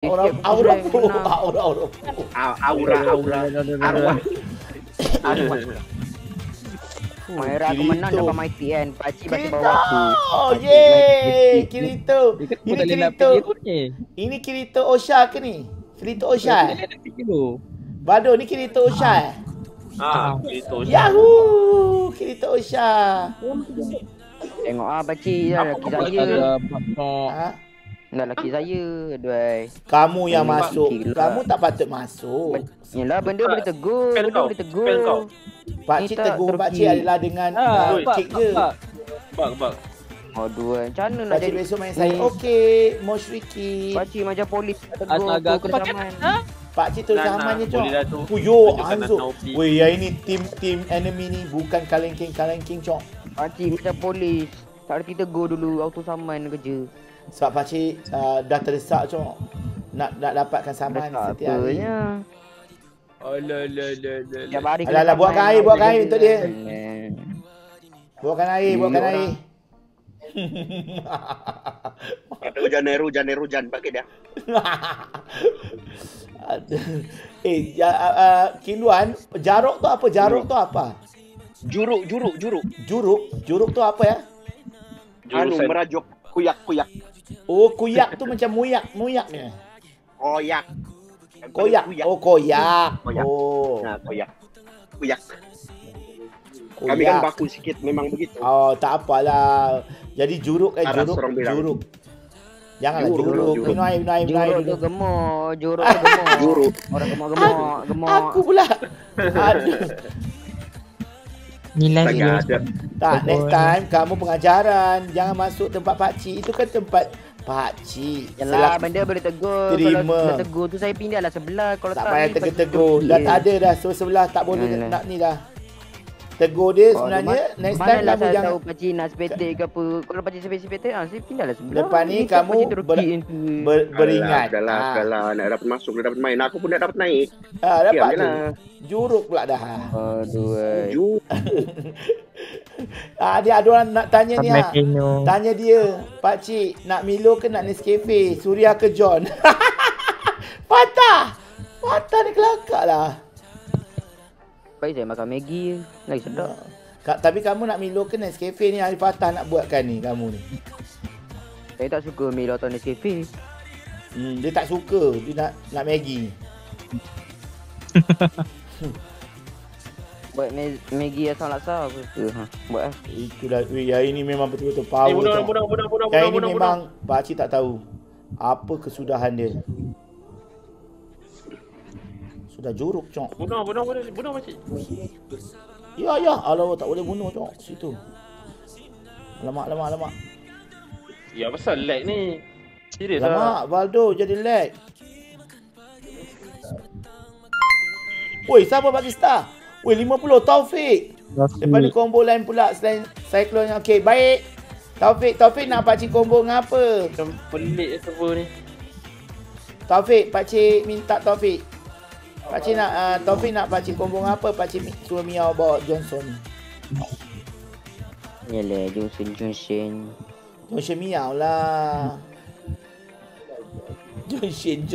Aura Maera aku menang dapat maitian paci paci bawahku. Oh ye, Kirito. Ini Kirito. Ini Kirito Osha ke ni? Kirito Osha. Bado ni Kirito Osha. Ah, Kirito Osha. Yahoo, Kirito Osha. Tengok ah paci dah kita. Nak laki saya, aduh. Kamu yang masuk. Kamu tak patut masuk. Yalah, benda boleh tegur. Benda boleh tegur. Pakcik tegur pakcik adalah dengan cik dia. Kebak. Aduh, macam mana nak jadi? Pakcik besok main saya. Okey, Musyriki. Pakcik macam polis. Tegur aku ke zaman. Pakcik terus zamannya cok. Puyuh, Anzul. Weh, yang ini tim enemy ni bukan kalengking-kalengking cok. Pakcik macam polis. Tak ada tegur dulu, auto saman kerja. Sebab pakcik dah terdesak cok nak dapatkan saman setiap hari. Alah, buatkan air untuk dia. Buatkan air. Ada hujan pakai dia. Kiluan, jaruk tu apa? Juruk tu apa ya? Merajuk, kuyak. Oh, kuyak tu macam muyak-muyaknya. Koyak. Oh. Nah, koyak. Kami kan baku sikit memang begitu. Oh, tak apalah. Jadi juruk. Janganlah juruk. Minum air. Juruk gemuk. Juruk. Orang gemuk. Aku pula. Aduh. Tak, next time kamu pengajaran. Jangan masuk tempat pakcik. Itu kan tempat pakcik. Yalah, benda boleh tegur. Terima. Kalau boleh tegur tu saya pindahlah sebelah. Kalau tak payah tegur-tegur. Dah tak ada dah sebelah tak boleh nak ni dah. Tegur dia sebenarnya. Next time kamu jangan. Tahu pakcik nak sepetek ke apa. Kalau pakcik sepetek, saya pindahlah sebelah. Lepas ni kamu beringat. Dah lah. Nak dapat masuk, nak dapat main. Aku pun nak dapat naik. Dapat tu. Juruk pula dah. Aduh. Juruk. Dia ada orang nak tanya ni ah. Tanya dia, pak cik nak Milo ke nak Nescafe? Suria ke John? Patah ni kelakaklah. Baik saya makan Maggi lagi sedap. Tapi kamu nak Milo ke Nescafe ni hari Patah nak buatkan ni kamu ni. Saya tak suka Milo atau Nescafe. Dia tak suka, dia nak Maggi. Buat Maggi asam laksa apa tu. Buat itulah. Hari ni memang betul-betul power. Hari ni memang pakcik tak tahu apa kesudahan dia. Sudah juruk cok. Bunuh pakcik. Ya. Alamak, tak boleh bunuh cok. Situ. Alamak. Ya, pasal lag ni. Serius lah. Alamak, Valdo jadi lag. Oi, siapa bagi star? Weh, 50 Taufik. Lepas ni combo lain pula selain Cyclone. Okey, baik. Taufik nak pakcik combo dengan apa? Macam pelik server ni. Taufik, pakcik minta Taufik. Pakcik nak Taufik nak pakcik combo dengan apa? Pakcik suruh Miao bawa Johnson. Yalah, Johnson. Johnson Miao lah. Johnson.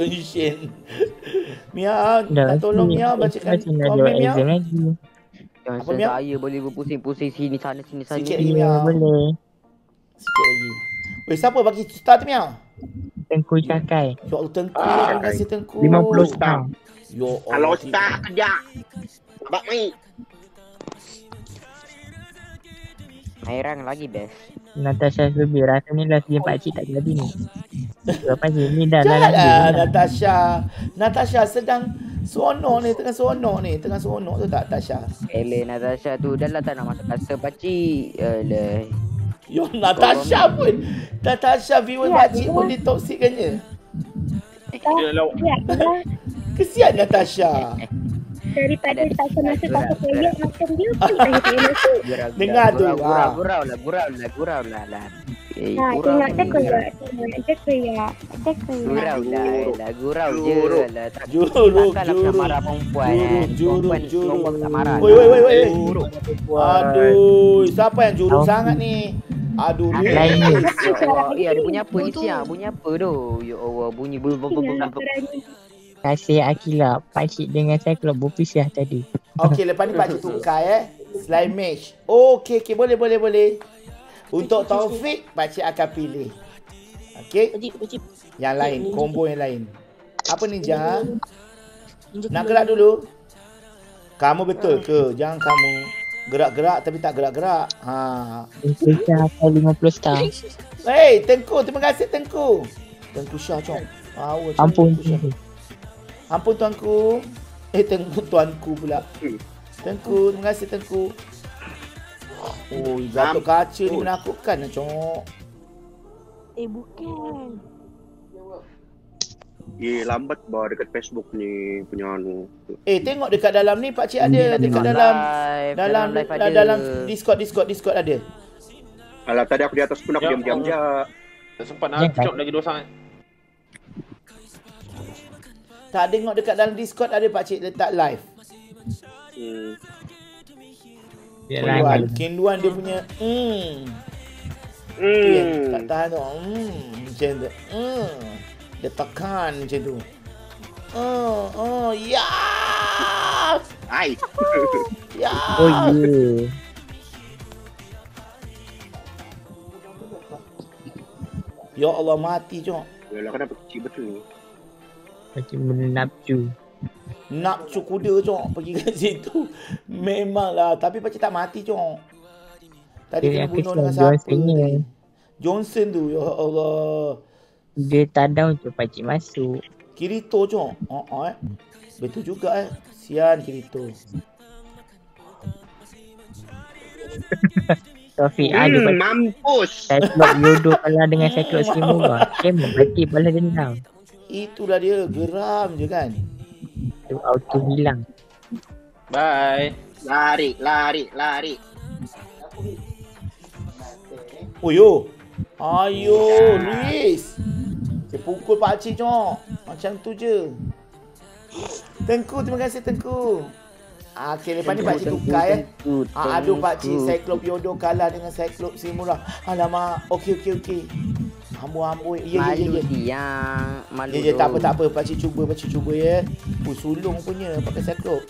Miao, tak tolong Miao bacakan komen Miao. Apa Miao? Saya boleh berpusing-pusing sini sana sini sana. Sikit lagi Miao. Boleh. Sikit lagi. Weh, siapa bagi star tu Miao? Tengku Cakai. Ya Allah, Tengku. Terima kasih Tengku. 50 star. Kalau star kerja. Abang main. Mairang lagi best. Natasha lebih rasa ni last game pakcik tak jadi ni. Lepas ni dah lagi. Jalan Natasha sedang seronok tu tak Natasha. Natasha tu dah lah tak nak masuk kasa pakcik. Yo, Natasha pun. Natasha viewer pakcik pun ditoksikkannya. Kesian Natasha. Daripada Natasha masuk pasal koyak macam dia pun akhirnya masuk. Dengar tu. Gurau lah. Gurau je. Aduh, siapa yang juruk sangat ni? Aduh ni. Ya dia punya apa isi ah? Bunyi apa tu? Ya Allah bunyi bul bul bul. Kasih Akila, pak cik dengan saya kalau berpisah tadi. Okey, lepas ni pak cik tukar slime match. Okey, okey boleh boleh boleh. Untuk Taufik pak cik akan pilih. Okey. Yang lain, combo yang lain. Apa ni Jah? Nak gerak dulu. Kamu betul ke? Jangan kamu gerak-gerak tapi tak gerak-gerak. Ha. Kita sampai 50 star. Hey, Tengku, terima kasih Tengku. Tengku Syah cok. Wow, ampun. Ampun tuanku. Eh, Tengku tuanku pula. Tengku, terima kasih Tengku. Oh, jatuh kaca ni menakutkan ah cok. Eh, bukan. Ye, lambat bah dekat Facebook ni punya anu. Eh, tengok dekat dalam ni pak cik ada dekat dalam live, dalam Discord ada. Alah tadi aku di atas pun aku diam-diam je. Tak sempat nak cop lagi dosa sangat. Tak tengok dekat dalam Discord ada pak cik letak live. Yalah, kinduan dia punya. Tak tahan tu. Macam tu. Dia tekan macam tu. Yaaaaaah. Hai. Yaaaaaah. Oh yeah. Ya Allah mati cok. Yalah kenapa kecil betul ni. Macam menapcu. Napcu kuda cok pergi kat situ. Memanglah tapi pakcik tak mati cok. Tadi kena bunuh dengan siapa. Johnson tu ya Allah. Dia tadau tu pakcik masuk. Kirito cok. Betul juga Sian Kirito. Taufik ada mampus. Cyclop Yodo kalah dengan Cyclop Shimura. Game berarti balas dendam. Itulah dia geram je kan. Tu auto hilang. Bye. Lari. Oh yo. Ayo Luis. Dia pukul pakcik cok. Macam tu je. Tengku, terima kasih Tengku. Okey, lepas ni pakcik tukar aduh pakcik Cyclop Yodo kalah dengan Cyclop Shimura. Alamak. Okey. Amboi. Ya. Malu. Ya, tak apa. Pakcik cuba ya. Sulung punya pakai Cyclop.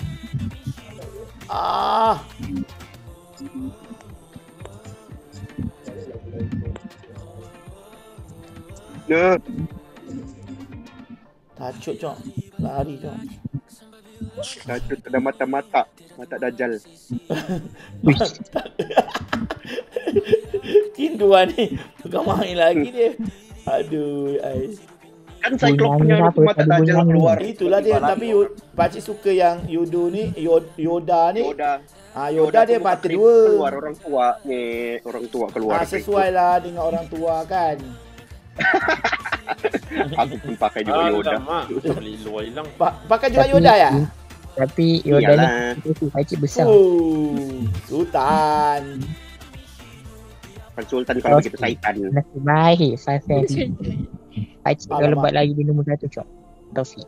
Ya. Tacut cok. Lari cok. Tacut ada mata-mata. Mata dajal. Kinduan ni. Bukan main lagi dia. Aduh. Kan Cyclops punya mata dajal keluar. Itulah dia. Tapi pakcik suka yang Yodo ni. Yoda ni. Yoda dia mata dua. Keluar orang tua ni. Orang tua keluar. Sesuai lah dengan orang tua kan. Aku pun pakai juga Yoda. Pakai juga Yoda ya? Tapi Yoda ni pakcik besar. Sultan. Sultan kalau begitu Saitan. Nasib baik Saitan. Pakcik kalau lebat lagi di nombor 1 cok. Taufik.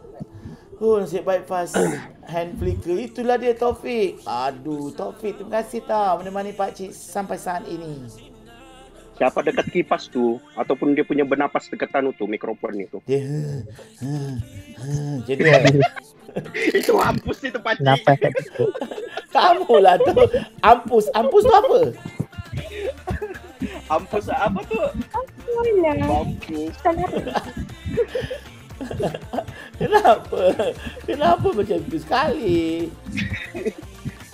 Nasib baik pas hand flicker. Itulah dia Taufik. Aduh Taufik terima kasih tau menemani pakcik sampai saat ini. Siapa dekat kipas tu ataupun dia punya bernapas dekat tanu tu mikrofon itu. Jadi itu ampus itu pakcik. Kenapa kat situ? Kamulah tu. Ampus tu apa? Ampus apa tu? Ampus. Kenapa macam tu sekali?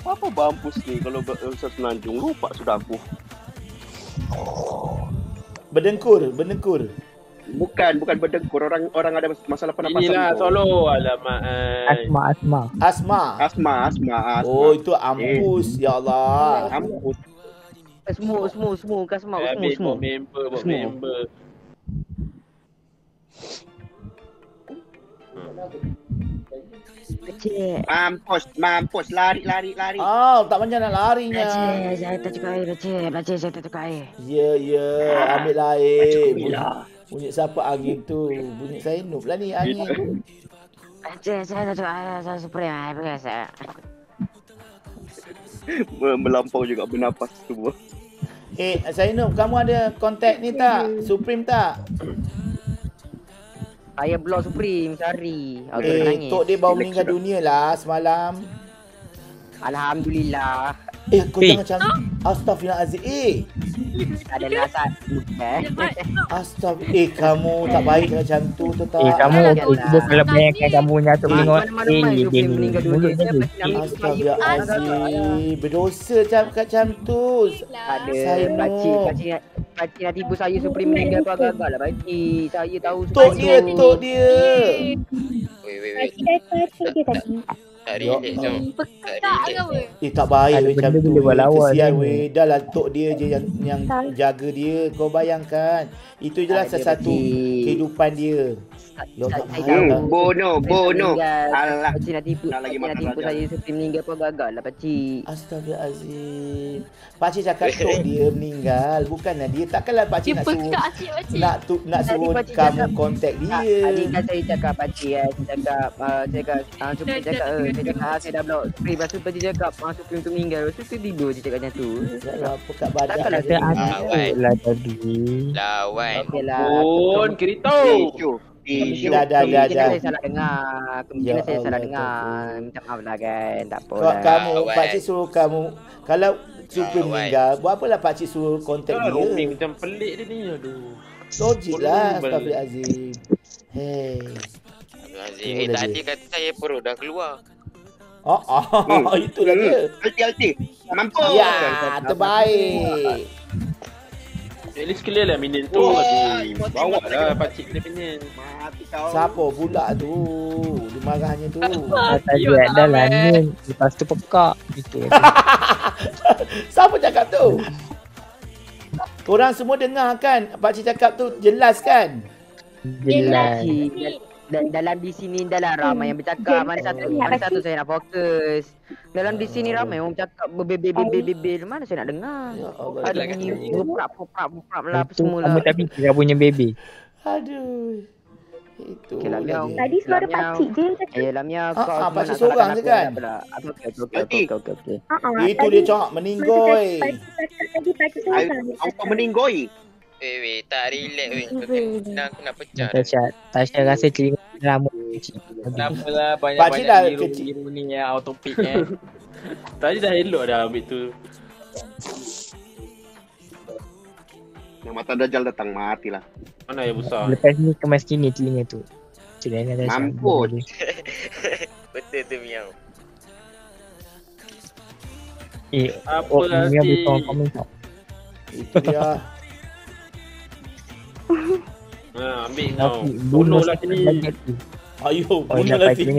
Apa bampus ni kalau bahasa Semenanjung lupa sudah aku. Berdengkur. Bukan berdengkur. Orang ada masalah pernafasan. Inilah solo. Alamak. Asma. Oh, itu ampus. Ya Allah. Ampus. Semua bukan asma. Semua. Member. Mampus. Lari. Oh, tak macam nak larinya. Raja, saya tak cukup air. Raja, saya tak cukup air. Ya. Ambil air. Bunyi siapa angin tu? Bunyi saya noob lah ni angin. Raja, saya tak cukup air. Saya spray air. Melampau juga bernafas semua. Eh, Zainub, kamu ada kontak ni tak? Supreme tak? Saya blog Supreme, sorry. Eh, tok dia baru meninggal dunia lah semalam. Alhamdulillah. Eh, kau jangan macam Astaghfirullahalazim. Eh. Ada dasar. Astaghfirullah. Eh, kamu tak baik macam tu tu tak. Eh, kamu cuba kalau banyak kamu nyatu tengok. Eh, dia meninggal dunia. Astaghfirullahalazim. Berdosa macam tu. Ada pakcik nak tipu saya Supreme meninggal tu agak-agak lah pakcik. Saya tahu semua. Tok dia. Pakcik dah pakcik dia tadi. Tak relax tau. Eh, tak baik macam tu. Kesian weh. Dah lah tok dia je yang jaga dia. Kau bayangkan. Itu je lah satu kehidupan dia. Bono. Alah. Pakcik nak tipu. Nak tipu saya Supreme meninggal pun gagal lah pakcik. Astaghfirullahalazim. Pakcik cakap tok dia meninggal. Bukanlah dia. Takkanlah pakcik nak suruh kamu kontak dia. Adik kan saya cakap pakcik kan. Saya cakap dia cakap saya dah blok Supreme. Lepas tu pakcik cakap Supreme tu meninggal. Lepas tu tidur je cakap macam tu. Takkanlah dia lah tadi. Lawan. Pun kereta. Dah. Kemungkinan saya salah dengar. Minta maaf lah kan. Tak apa lah. Kamu, pakcik suruh kamu. Kalau Supreme meninggal, buat apalah pakcik suruh kontak dia. Romi macam pelik dia ni. Aduh. Logik lah Astaghfirullahalazim. Hei. Eh, tadi kata saya perut dah keluar. Oh, itulah dia. Hati-hati. Mampu. Ya, terbaik. At least clear lah minion tu. Bawa lah pakcik kena minion. Siapa pula tu? Dia marahnya tu. Tadi ada lah minion. Lepas tu pekak. Siapa cakap tu? Korang semua dengar kan? Pakcik cakap tu jelas kan? Jelas. Dalam di sini dalam ramai yang bercakap. Mana satu saya nak fokus. Dalam di sini ramai orang bercakap bebel. Mana saya nak dengar. Ada bunyi pop lah apa semua lah. Kamu tak fikir dah punya bebel. Aduh. Itu. Tadi suara pakcik je tadi. Yalah Mia kau. Ah, pakcik seorang je kan. Okey. Itu dia cakap meninggoi. Pakcik seorang. Apa meninggoi? Weh, tak relax weh. Senang aku nak pecah. Tasha rasa telinga lama. Kenapa lah banyak-banyak biru ni yang autopic kan. Tadi dah elok dah ambil tu. Yang mata dajal datang, matilah. Mana yang besar? Lepas ni kemas kini telinga tu. Mamput. Betul tu Miao. Eh, apalah Miao boleh komen tak? Itu dia. Nah, ambil kau. Bunuh lah sini. Ayuh, bunuh lah sini.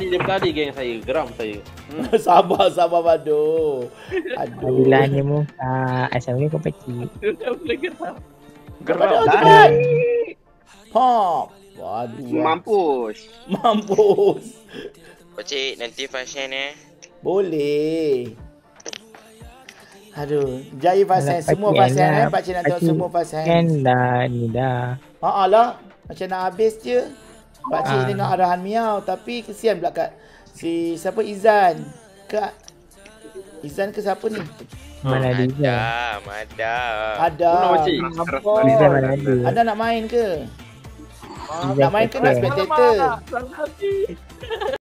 Ni dia tadi geng saya. Geram saya. Sabar padu. Aduh. Bila ni mu. Assalamualaikum pakcik. Geram lah. Pop. Waduh. Mampus. Pakcik, nanti fashion boleh. Aduh, jaya pasal semua pasal pakcik nak tahu semua pasal. Kan dah ni dah. Ha lah, macam nak habis je. Pakcik dengar arahan Miao tapi kesian pula kat si siapa Izan. Kak Izan ke siapa ni? Mana dia Izan? Ada. Ada nak main ke? Nak main ke nak spectator?